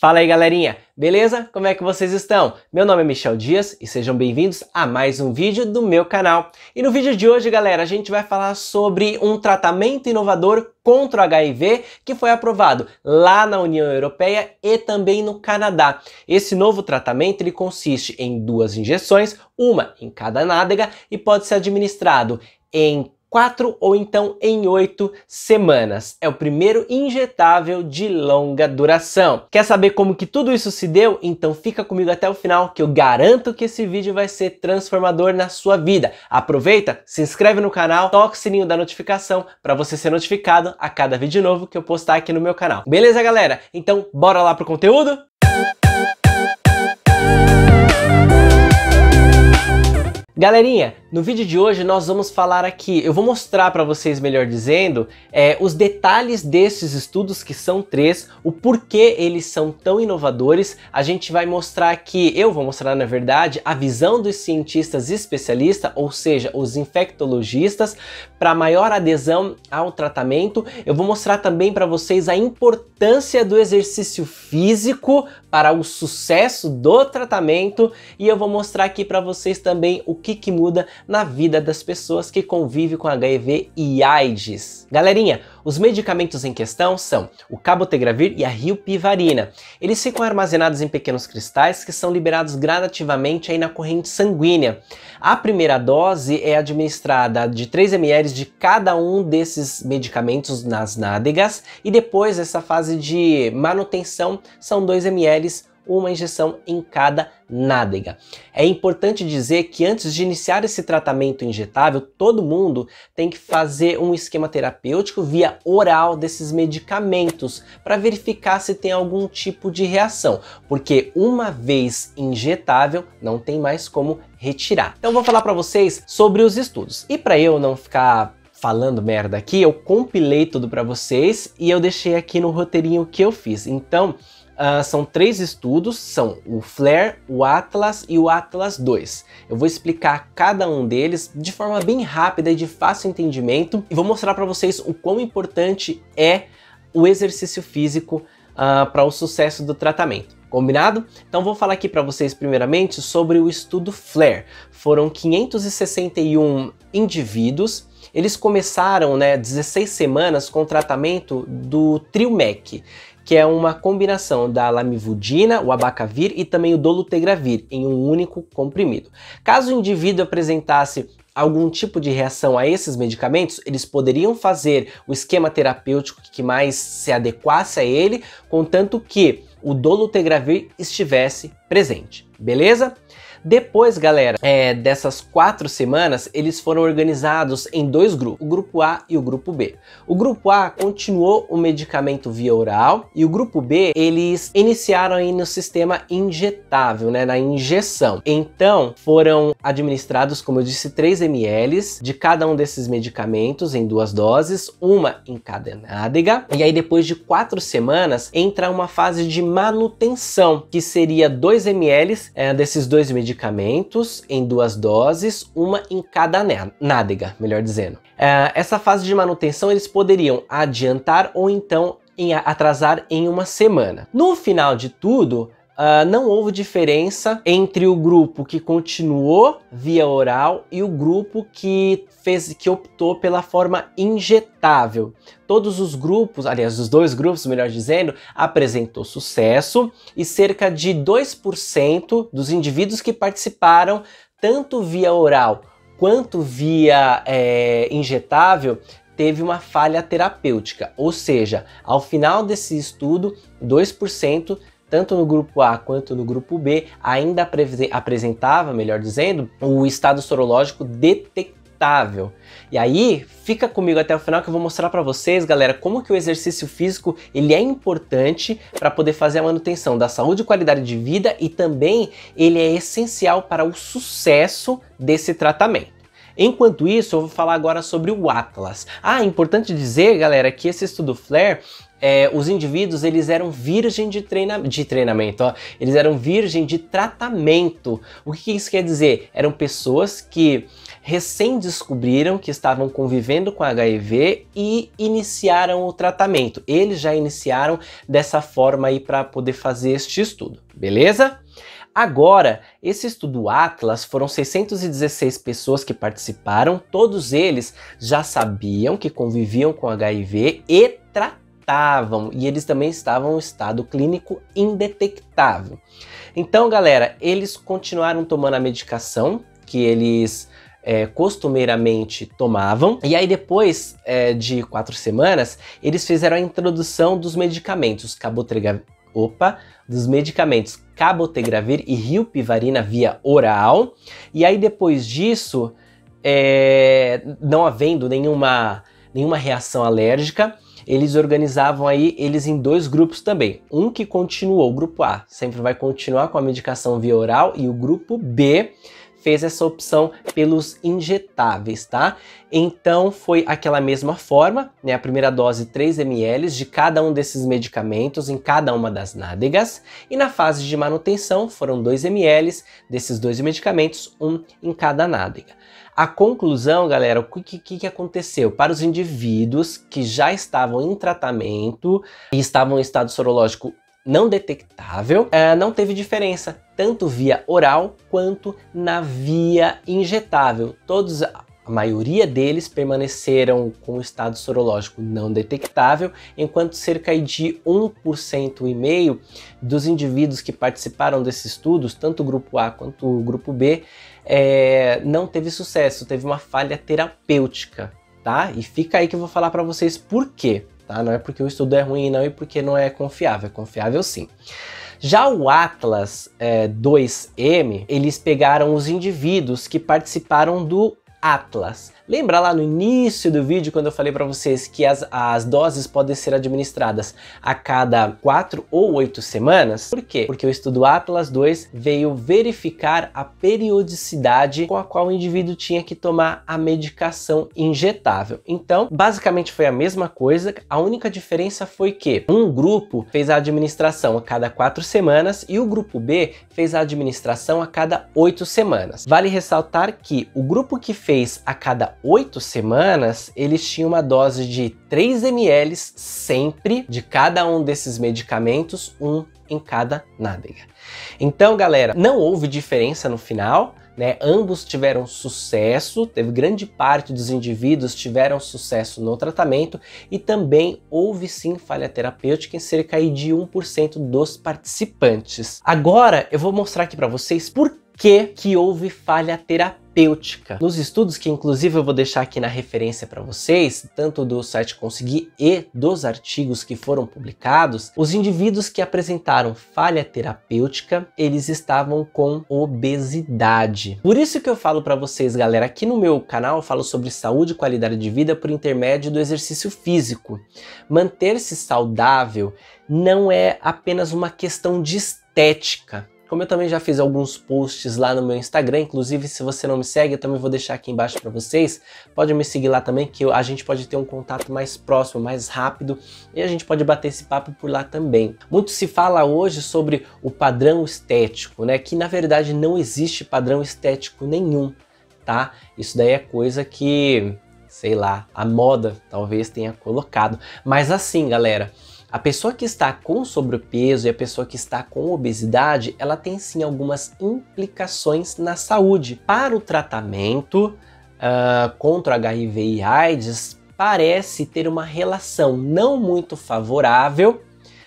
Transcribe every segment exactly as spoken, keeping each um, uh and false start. Fala aí, galerinha! Beleza? Como é que vocês estão? Meu nome é Michel Dias e sejam bem-vindos a mais um vídeo do meu canal. E no vídeo de hoje, galera, a gente vai falar sobre um tratamento inovador contra o H I V que foi aprovado lá na União Europeia e também no Canadá. Esse novo tratamento ele consiste em duas injeções, uma em cada nádega, e pode ser administrado em quatro ou então em oito semanas. É o primeiro injetável de longa duração. Quer saber como que tudo isso se deu? Então fica comigo até o final que eu garanto que esse vídeo vai ser transformador na sua vida. Aproveita, se inscreve no canal, toca o sininho da notificação para você ser notificado a cada vídeo novo que eu postar aqui no meu canal. Beleza, galera? Então bora lá pro conteúdo? Galerinha, no vídeo de hoje nós vamos falar aqui, eu vou mostrar para vocês, melhor dizendo, é, os detalhes desses estudos, que são três, o porquê eles são tão inovadores. A gente vai mostrar aqui, eu vou mostrar na verdade, a visão dos cientistas especialistas, ou seja, os infectologistas, para maior adesão ao tratamento. Eu vou mostrar também para vocês a importância do exercício físico para o sucesso do tratamento, e eu vou mostrar aqui para vocês também o que que muda na vida das pessoas que convivem com H I V e AIDS. Galerinha, os medicamentos em questão são o cabotegravir e a rilpivirina. Eles ficam armazenados em pequenos cristais que são liberados gradativamente aí na corrente sanguínea. A primeira dose é administrada de três mililitros de cada um desses medicamentos nas nádegas, e depois essa fase de manutenção são dois mililitros, uma injeção em cada nádega. É importante dizer que antes de iniciar esse tratamento injetável, todo mundo tem que fazer um esquema terapêutico via oral desses medicamentos para verificar se tem algum tipo de reação, porque uma vez injetável não tem mais como retirar. Então vou falar para vocês sobre os estudos. E para eu não ficar falando merda aqui, eu compilei tudo para vocês e eu deixei aqui no roteirinho que eu fiz. Então, Uh, são três estudos, são o FLAIR, o Atlas e o Atlas dois. Eu vou explicar cada um deles de forma bem rápida e de fácil entendimento, e vou mostrar para vocês o quão importante é o exercício físico uh, para o sucesso do tratamento. Combinado? Então vou falar aqui para vocês primeiramente sobre o estudo FLAIR. Foram quinhentos e sessenta e um indivíduos. Eles começaram, né, dezesseis semanas com tratamento do TRIUMEQ, que é uma combinação da lamivudina, o abacavir e também o dolutegravir em um único comprimido. Caso o indivíduo apresentasse algum tipo de reação a esses medicamentos, eles poderiam fazer o esquema terapêutico que mais se adequasse a ele, contanto que o dolutegravir estivesse presente, beleza? Depois, galera, é, dessas quatro semanas, eles foram organizados em dois grupos, o grupo A e o grupo B. O grupo A continuou o medicamento via oral, e o grupo B, eles iniciaram aí no sistema injetável, né, na injeção. Então, foram administrados, como eu disse, três mililitros de cada um desses medicamentos em duas doses, uma em cada nádega, e aí depois de quatro semanas, entra uma fase de manutenção, que seria dois mililitros é, desses dois medicamentos medicamentos em duas doses, uma em cada nádega, melhor dizendo. É, essa fase de manutenção eles poderiam adiantar ou então em, atrasar em uma semana. No final de tudo, uh, não houve diferença entre o grupo que continuou via oral e o grupo que fez, que optou pela forma injetável. Todos os grupos, aliás, os dois grupos, melhor dizendo, apresentou sucesso, e cerca de dois por cento dos indivíduos que participaram tanto via oral quanto via é, injetável teve uma falha terapêutica, ou seja, ao final desse estudo, dois por cento tanto no grupo A quanto no grupo B ainda apresentava, melhor dizendo, o estado sorológico detectável. E aí, fica comigo até o final que eu vou mostrar para vocês, galera, como que o exercício físico ele é importante para poder fazer a manutenção da saúde e qualidade de vida, e também ele é essencial para o sucesso desse tratamento. Enquanto isso, eu vou falar agora sobre o Atlas. Ah, é importante dizer, galera, que esse estudo FLAIR é, os indivíduos eles eram virgem de, treina de treinamento, ó. Eles eram virgem de tratamento. O que, que isso quer dizer? Eram pessoas que recém descobriram que estavam convivendo com H I V e iniciaram o tratamento. Eles já iniciaram dessa forma aí para poder fazer este estudo, beleza? Agora, esse estudo Atlas, foram seiscentas e dezesseis pessoas que participaram, todos eles já sabiam que conviviam com H I V e tratavam, e eles também estavam em estado clínico indetectável. Então, galera, eles continuaram tomando a medicação que eles É, costumeiramente tomavam, e aí depois é, de quatro semanas eles fizeram a introdução dos medicamentos cabotegravir, opa, dos medicamentos cabotegravir e rilpivirina via oral, e aí depois disso, é, não havendo nenhuma, nenhuma reação alérgica, eles organizavam aí eles em dois grupos também, um que continuou, o grupo A sempre vai continuar com a medicação via oral e o grupo B fez essa opção pelos injetáveis, tá? Então foi aquela mesma forma, né? A primeira dose três mililitros de cada um desses medicamentos em cada uma das nádegas, e na fase de manutenção foram dois mililitros desses dois medicamentos, um em cada nádega. A conclusão, galera, o que, que, que aconteceu? Para os indivíduos que já estavam em tratamento e estavam em estado sorológico não detectável, uh, não teve diferença, tanto via oral quanto na via injetável. Todos, a maioria deles permaneceram com estado sorológico não detectável, enquanto cerca de um vírgula cinco por cento dos indivíduos que participaram desses estudos, tanto o grupo A quanto o grupo B, é, não teve sucesso, teve uma falha terapêutica, tá? E fica aí que eu vou falar para vocês por quê. Tá? Não é porque o estudo é ruim, não, e porque não é confiável, é confiável sim. Já o Atlas é, dois M, eles pegaram os indivíduos que participaram do Atlas. Lembra lá no início do vídeo quando eu falei para vocês que as, as doses podem ser administradas a cada quatro ou oito semanas? Por quê? Porque o estudo Atlas dois veio verificar a periodicidade com a qual o indivíduo tinha que tomar a medicação injetável. Então, basicamente foi a mesma coisa, a única diferença foi que um grupo fez a administração a cada quatro semanas e o grupo B fez a administração a cada oito semanas. Vale ressaltar que o grupo que fez fez a cada oito semanas, eles tinham uma dose de três mililitros sempre de cada um desses medicamentos, um em cada nádega. Então, galera, não houve diferença no final, né? Ambos tiveram sucesso, teve grande parte dos indivíduos tiveram sucesso no tratamento e também houve sim falha terapêutica em cerca de um por cento dos participantes. Agora, eu vou mostrar aqui para vocês por que que houve falha terapêutica. Nos estudos que inclusive eu vou deixar aqui na referência para vocês, tanto do site Consegui e dos artigos que foram publicados, os indivíduos que apresentaram falha terapêutica, eles estavam com obesidade. Por isso que eu falo para vocês, galera, aqui no meu canal eu falo sobre saúde e qualidade de vida por intermédio do exercício físico. Manter-se saudável não é apenas uma questão de estética. Como eu também já fiz alguns posts lá no meu Instagram, inclusive se você não me segue, eu também vou deixar aqui embaixo para vocês. Pode me seguir lá também, que a gente pode ter um contato mais próximo, mais rápido, e a gente pode bater esse papo por lá também. Muito se fala hoje sobre o padrão estético, né? Que na verdade não existe padrão estético nenhum, tá? Isso daí é coisa que, sei lá, a moda talvez tenha colocado. Mas assim, galera, a pessoa que está com sobrepeso e a pessoa que está com obesidade, ela tem sim algumas implicações na saúde. Para o tratamento uh, contra H I V e AIDS, parece ter uma relação não muito favorável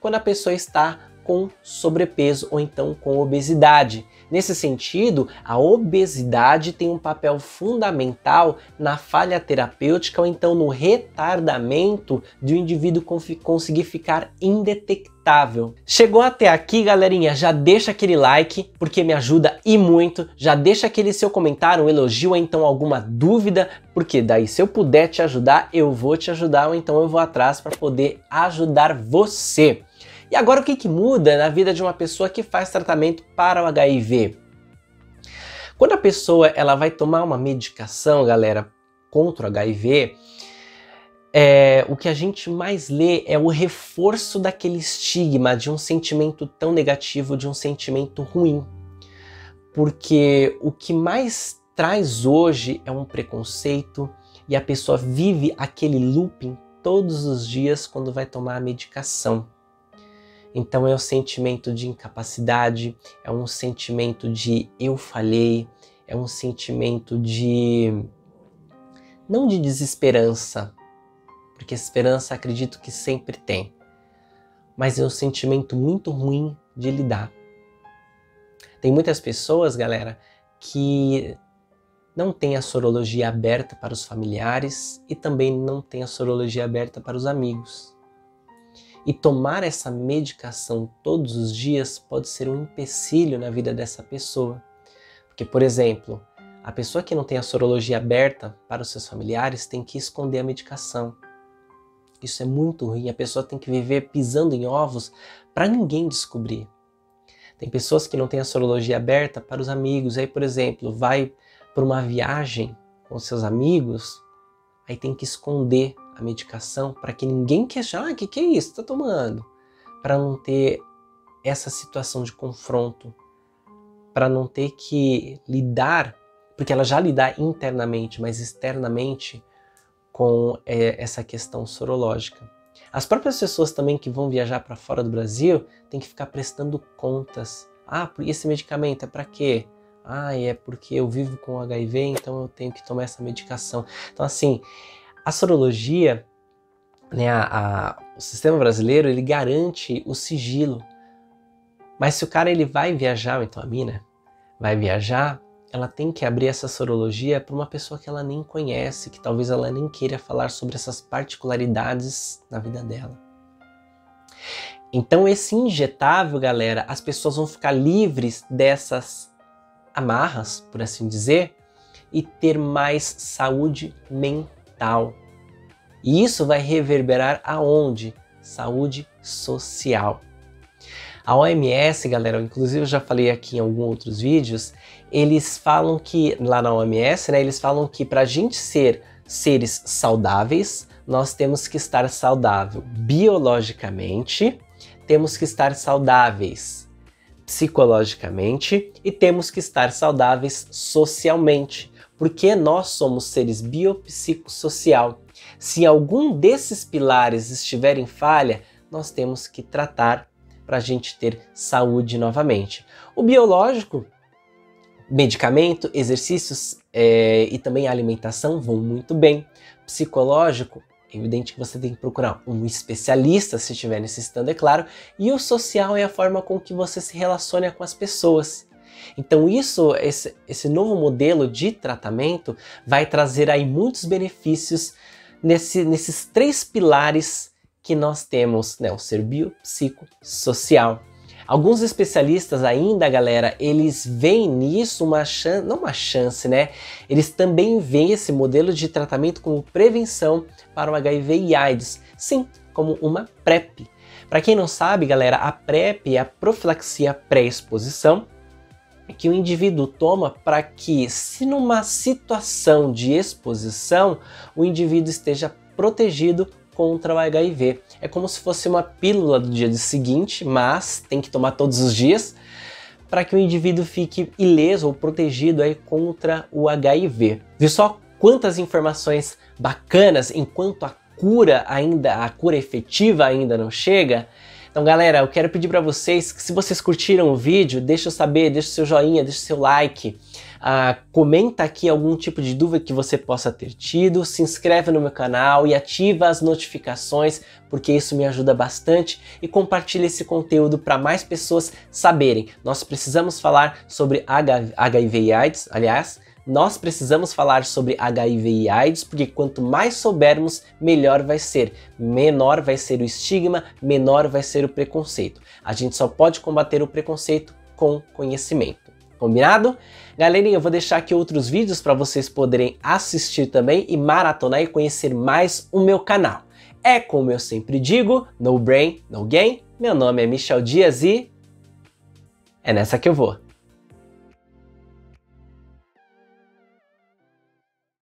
quando a pessoa está com sobrepeso ou então com obesidade. Nesse sentido, a obesidade tem um papel fundamental na falha terapêutica ou então no retardamento de um indivíduo conseguir ficar indetectável. Chegou até aqui, galerinha? Já deixa aquele like, porque me ajuda e muito. Já deixa aquele seu comentário, um elogio ou então alguma dúvida, porque daí se eu puder te ajudar, eu vou te ajudar ou então eu vou atrás para poder ajudar você. E agora o que, que muda na vida de uma pessoa que faz tratamento para o H I V? Quando a pessoa ela vai tomar uma medicação, galera, contra o H I V, é, o que a gente mais lê é o reforço daquele estigma de um sentimento tão negativo, de um sentimento ruim. Porque o que mais traz hoje é um preconceito e a pessoa vive aquele looping todos os dias quando vai tomar a medicação. Então é um sentimento de incapacidade, é um sentimento de eu falhei, é um sentimento de... não de desesperança, porque esperança acredito que sempre tem, mas é um sentimento muito ruim de lidar. Tem muitas pessoas, galera, que não tem a sorologia aberta para os familiares e também não tem a sorologia aberta para os amigos. E tomar essa medicação todos os dias pode ser um empecilho na vida dessa pessoa. Porque, por exemplo, a pessoa que não tem a sorologia aberta para os seus familiares tem que esconder a medicação. Isso é muito ruim, a pessoa tem que viver pisando em ovos para ninguém descobrir. Tem pessoas que não têm a sorologia aberta para os amigos. Aí, por exemplo, vai para uma viagem com seus amigos, aí tem que esconder a medicação para que ninguém questione, ah, que que é isso? Tá tomando? Para não ter essa situação de confronto, para não ter que lidar, porque ela já lidar internamente, mas externamente com é, essa questão sorológica. As próprias pessoas também que vão viajar para fora do Brasil têm que ficar prestando contas. Ah, esse medicamento é para quê? Ah, é porque eu vivo com H I V, então eu tenho que tomar essa medicação. Então, assim, a sorologia, né, a, a, o sistema brasileiro, ele garante o sigilo. Mas se o cara ele vai viajar, então a mina vai viajar, ela tem que abrir essa sorologia para uma pessoa que ela nem conhece, que talvez ela nem queira falar sobre essas particularidades na vida dela. Então esse injetável, galera, as pessoas vão ficar livres dessas amarras, por assim dizer, e ter mais saúde mental. E isso vai reverberar aonde? Saúde social. A O M S, galera, inclusive eu já falei aqui em alguns outros vídeos, eles falam que, lá na O M S, né, eles falam que para a gente ser seres saudáveis, nós temos que estar saudável biologicamente, temos que estar saudáveis psicologicamente e temos que estar saudáveis socialmente. Porque nós somos seres biopsicossocial. Se algum desses pilares estiver em falha, nós temos que tratar para a gente ter saúde novamente. O biológico, medicamento, exercícios é, e também a alimentação vão muito bem. Psicológico, é evidente que você tem que procurar um especialista se estiver necessitando, é claro. E o social é a forma com que você se relaciona com as pessoas. Então isso, esse, esse novo modelo de tratamento vai trazer aí muitos benefícios nesse, nesses três pilares que nós temos, né? O ser biopsicossocial. Alguns especialistas ainda, galera, eles veem nisso uma chance, não uma chance, né? Eles também veem esse modelo de tratamento como prevenção para o H I V e AIDS, sim, como uma PrEP. Para quem não sabe, galera, a PrEP é a profilaxia pré-exposição, que o indivíduo toma para que, se numa situação de exposição, o indivíduo esteja protegido contra o H I V. É como se fosse uma pílula do dia seguinte, mas tem que tomar todos os dias, para que o indivíduo fique ileso ou protegido aí contra o H I V. Viu só quantas informações bacanas, enquanto a cura ainda, a cura efetiva ainda não chega? Então, galera, eu quero pedir para vocês que, se vocês curtiram o vídeo, deixa eu saber, deixa o seu joinha, deixa o seu like, uh, comenta aqui algum tipo de dúvida que você possa ter tido, se inscreve no meu canal e ativa as notificações, porque isso me ajuda bastante, e compartilha esse conteúdo para mais pessoas saberem. Nós precisamos falar sobre H I V e AIDS, aliás, nós precisamos falar sobre H I V e AIDS, porque quanto mais soubermos, melhor vai ser. Menor vai ser o estigma, menor vai ser o preconceito. A gente só pode combater o preconceito com conhecimento. Combinado? Galerinha, eu vou deixar aqui outros vídeos para vocês poderem assistir também e maratonar e conhecer mais o meu canal. É como eu sempre digo, no brain, no gain. Meu nome é Michel Dias e é nessa que eu vou.